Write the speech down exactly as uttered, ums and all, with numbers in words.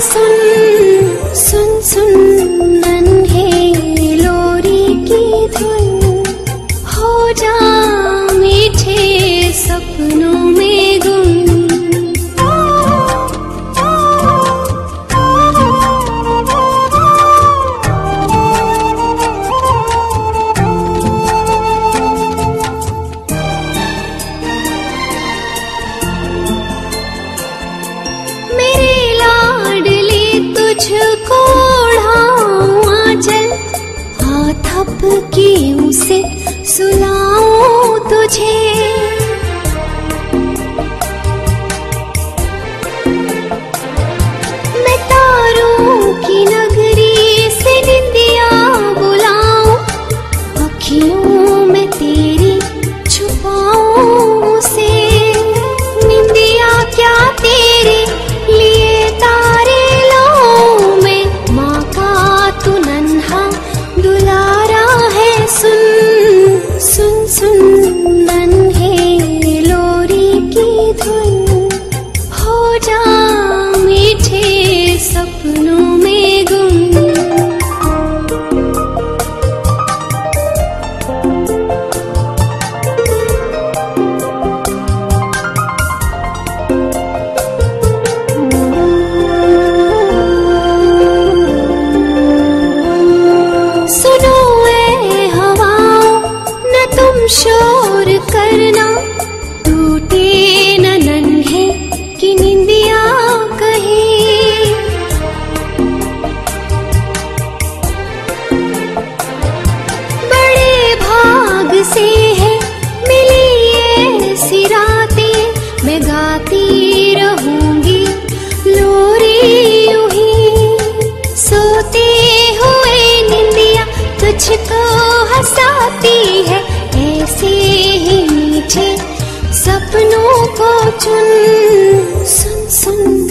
सुन सुन सुन नन्हे लोरी की धुन, हो जा मीठे सपनों में गुम। तुझको ढाऊं चल, हाथ थपके उसे सुलाऊं तुझे। मैं तारों की नगरी से निंदिया बुलाऊं, अखियों में तेरी छुपाऊं उसे। निंदिया क्या तेरे लिए तारे दुलारा है। सुन सुन सुन नन्हे लोरी की धुन, हो जा मीठे सपनों में गुम। शोर करना, टूटे न नन्हे की निंदिया कहे। बड़े भाग से है मिली ये ऐसी रातें, मैं गाती रहूंगी लोरी यूं ही। सोते हुए निंदिया तुझको हंसाती है, ऐसे ही मीठे सपनों को चुन। सुन सुन